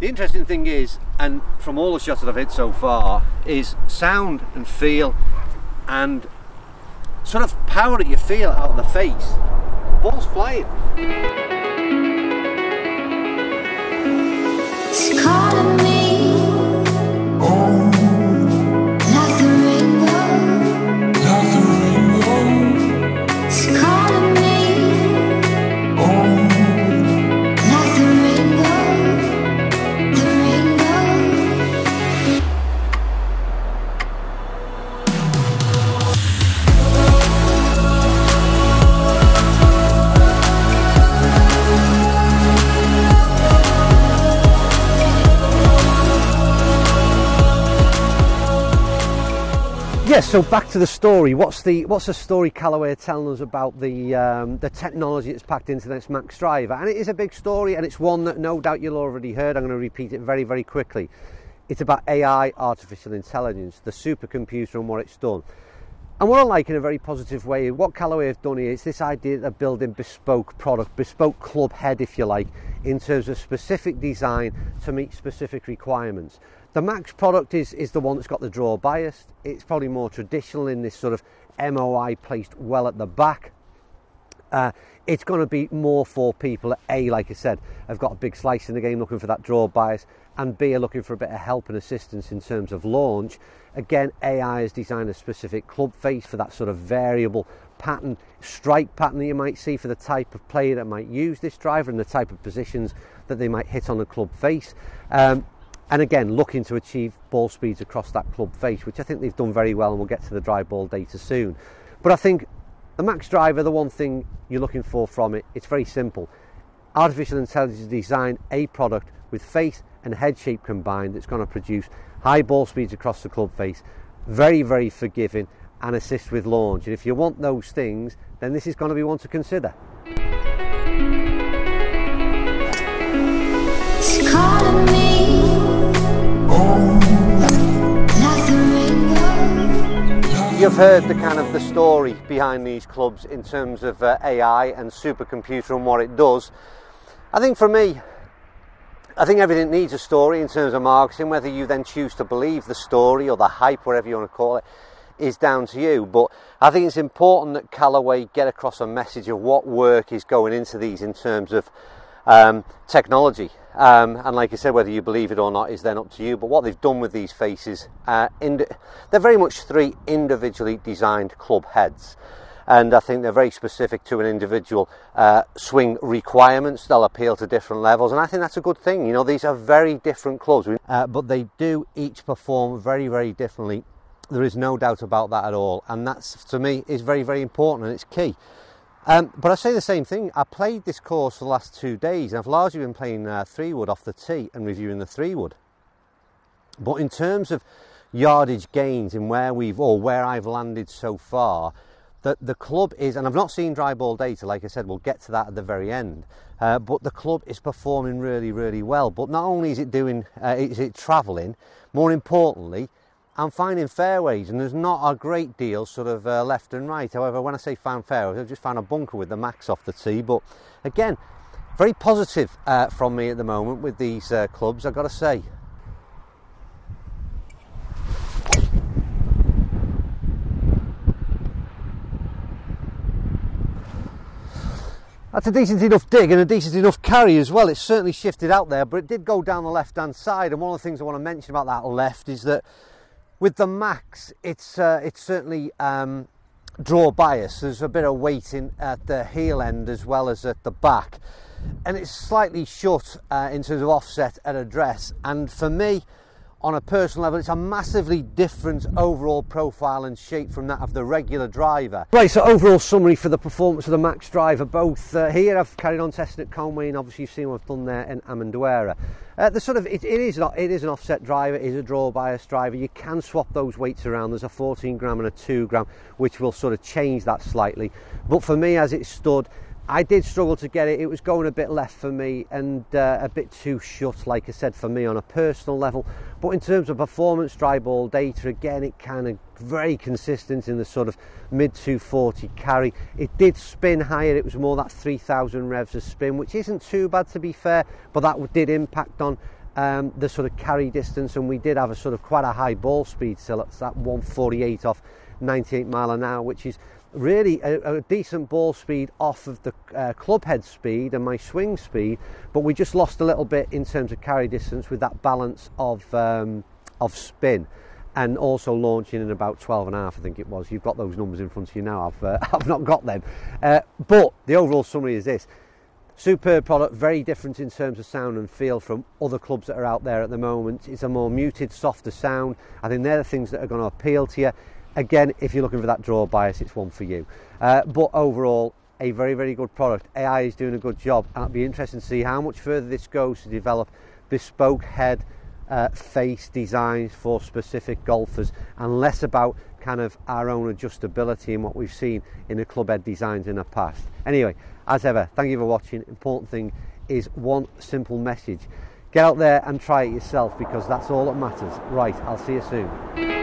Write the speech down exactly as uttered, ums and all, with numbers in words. The interesting thing is, and from all the shots that I've hit so far, is sound and feel and sort of power that you feel out of the face. The ball's flying. It's calling me. Oh. Yes, so back to the story. What's the what's the story Callaway telling us about the um, the technology that's packed into this Max driver? And it is a big story, and it's one that no doubt you'll already heard. I'm going to repeat it very, very quickly. It's about A I, artificial intelligence, the supercomputer, and what it's done. And what I like in a very positive way, what Callaway have done here is this idea that they're building bespoke product, bespoke club head, if you like, in terms of specific design to meet specific requirements. The Max product is, is the one that's got the draw bias. It's probably more traditional in this sort of M O I placed well at the back. Uh, it's going to be more for people that A, like I said, have got a big slice in the game looking for that draw bias, and B, are looking for a bit of help and assistance in terms of launch. Again, A I has designed a specific club face for that sort of variable pattern, strike pattern that you might see for the type of player that might use this driver and the type of positions that they might hit on the club face. Um, and again, looking to achieve ball speeds across that club face, which I think they've done very well, and we'll get to the dry ball data soon. But I think the Max driver, the one thing you're looking for from it, it's very simple. Artificial intelligence designed a product with face and head shape combined that's going to produce high ball speeds across the club face, very, very forgiving, and assist with launch. And if you want those things, then this is going to be one to consider. It's calling me. You've heard the kind of the story behind these clubs in terms of uh, A I and supercomputer and what it does. I think for me, I think everything needs a story in terms of marketing. Whether you then choose to believe the story or the hype, whatever you want to call it, is down to you. But I think it's important that Callaway get across a message of what work is going into these in terms of um, technology. Um, and like I said, whether you believe it or not is then up to you. But what they've done with these faces, uh, ind they're very much three individually designed club heads. And I think they're very specific to an individual uh, swing requirements. They'll appeal to different levels. And I think that's a good thing. You know, these are very different clubs, uh, but they do each perform very, very differently. There is no doubt about that at all. And that's, to me, is very, very important, and it's key. Um, but I say the same thing. I played this course for the last two days. And I've largely been playing uh, three wood off the tee and reviewing the three wood. But in terms of yardage gains and where we've or where I've landed so far, that the club is, and I've not seen dry ball data. Like I said, we'll get to that at the very end. Uh, but the club is performing really, really well. But not only is it doing, uh, is it travelling? More importantly, I'm finding fairways, and there's not a great deal sort of uh, left and right. However, when I say found fairways, I've just found a bunker with the Max off the tee. But again, very positive uh, from me at the moment with these uh, clubs, I've got to say. That's a decent enough dig and a decent enough carry as well. It's certainly shifted out there, but it did go down the left-hand side. And one of the things I want to mention about that left is that with the Max, it's uh, it's certainly um, draw bias. There's a bit of weighting at the heel end as well as at the back, and it's slightly shut uh, in terms of offset at address. And for me, on a personal level, it's a massively different overall profile and shape from that of the regular driver. Right, so overall summary for the performance of the Max driver, both uh, here I've carried on testing at Conway, and obviously you've seen what I've done there in Amanduera. Uh, the sort of, it, it, is not, it is an offset driver, it is a draw bias driver. You can swap those weights around. There's a fourteen gram and a two gram, which will sort of change that slightly. But for me, as it stood, I did struggle to get it. It was going a bit left for me and uh, a bit too shut, like I said, for me on a personal level. But in terms of performance, dry ball data, again, it kind of very consistent in the sort of mid two forty carry. It did spin higher. It was more that three thousand revs of spin, which isn't too bad to be fair, but that did impact on um, the sort of carry distance, and we did have a sort of quite a high ball speed still. It's that one forty-eight off ninety-eight mile an hour, which is really a, a decent ball speed off of the uh, club head speed and my swing speed, but we just lost a little bit in terms of carry distance with that balance of um, of spin, and also launching in about twelve and a half, I think it was. You've got those numbers in front of you now. I've, uh, I've not got them. Uh, but the overall summary is this. Superb product, very different in terms of sound and feel from other clubs that are out there at the moment. It's a more muted, softer sound. I think they're the things that are going to appeal to you. Again, if you're looking for that draw bias, it's one for you. Uh, but overall, a very, very good product. A I is doing a good job, and it'll be interesting to see how much further this goes to develop bespoke head uh, face designs for specific golfers, and less about kind of our own adjustability and what we've seen in the club head designs in the past. Anyway, as ever, thank you for watching. Important thing is one simple message. Get out there and try it yourself, because that's all that matters. Right, I'll see you soon.